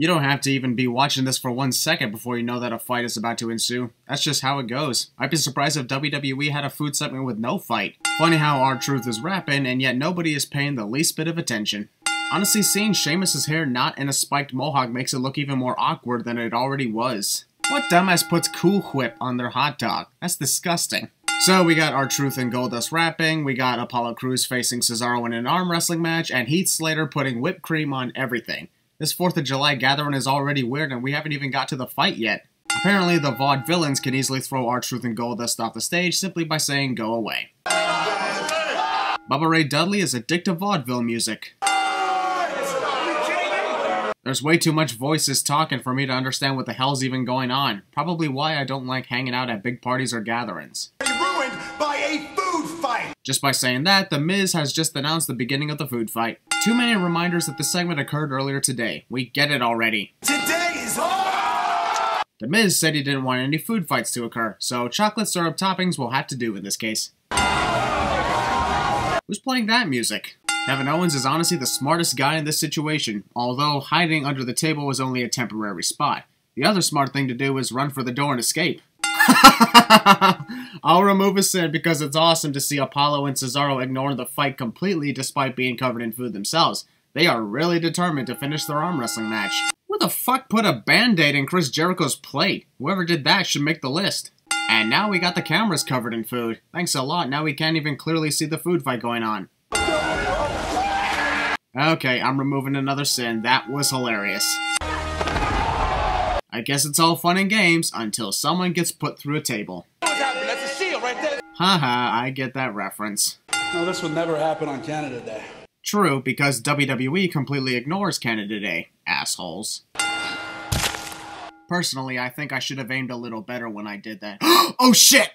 You don't have to even be watching this for 1 second before you know that a fight is about to ensue. That's just how it goes. I'd be surprised if WWE had a food segment with no fight. Funny how R-Truth is rapping, and yet nobody is paying the least bit of attention. Honestly, seeing Sheamus's hair not in a spiked mohawk makes it look even more awkward than it already was. What dumbass puts Cool Whip on their hot dog? That's disgusting. So we got R-Truth and Goldust rapping, we got Apollo Crews facing Cesaro in an arm wrestling match, and Heath Slater putting whipped cream on everything. This 4th of July gathering is already weird and we haven't even got to the fight yet. Apparently the Vaudevillains can easily throw R-Truth and Goldust off the stage simply by saying go away. Bubba Ray Dudley is addicted to vaudeville music. There's way too much voices talking for me to understand what the hell's even going on. Probably why I don't like hanging out at big parties or gatherings. Ruined by a food fight! Just by saying that, The Miz has just announced the beginning of the food fight. Too many reminders that the segment occurred earlier today. We get it already. Today is all. The Miz said he didn't want any food fights to occur, so chocolate syrup toppings will have to do in this case. Who's playing that music? Kevin Owens is honestly the smartest guy in this situation, although hiding under the table was only a temporary spot. The other smart thing to do is run for the door and escape. I'll remove a sin because it's awesome to see Apollo and Cesaro ignoring the fight completely despite being covered in food themselves. They are really determined to finish their arm wrestling match. Who the fuck put a band-aid in Chris Jericho's plate? Whoever did that should make the list. And now we got the cameras covered in food. Thanks a lot, now we can't even clearly see the food fight going on. Okay, I'm removing another sin. That was hilarious. I guess it's all fun and games until someone gets put through a table. That's a seal right there. Haha, I get that reference. No, this would never happen on Canada Day. True, because WWE completely ignores Canada Day, assholes. Personally, I think I should have aimed a little better when I did that. Oh shit!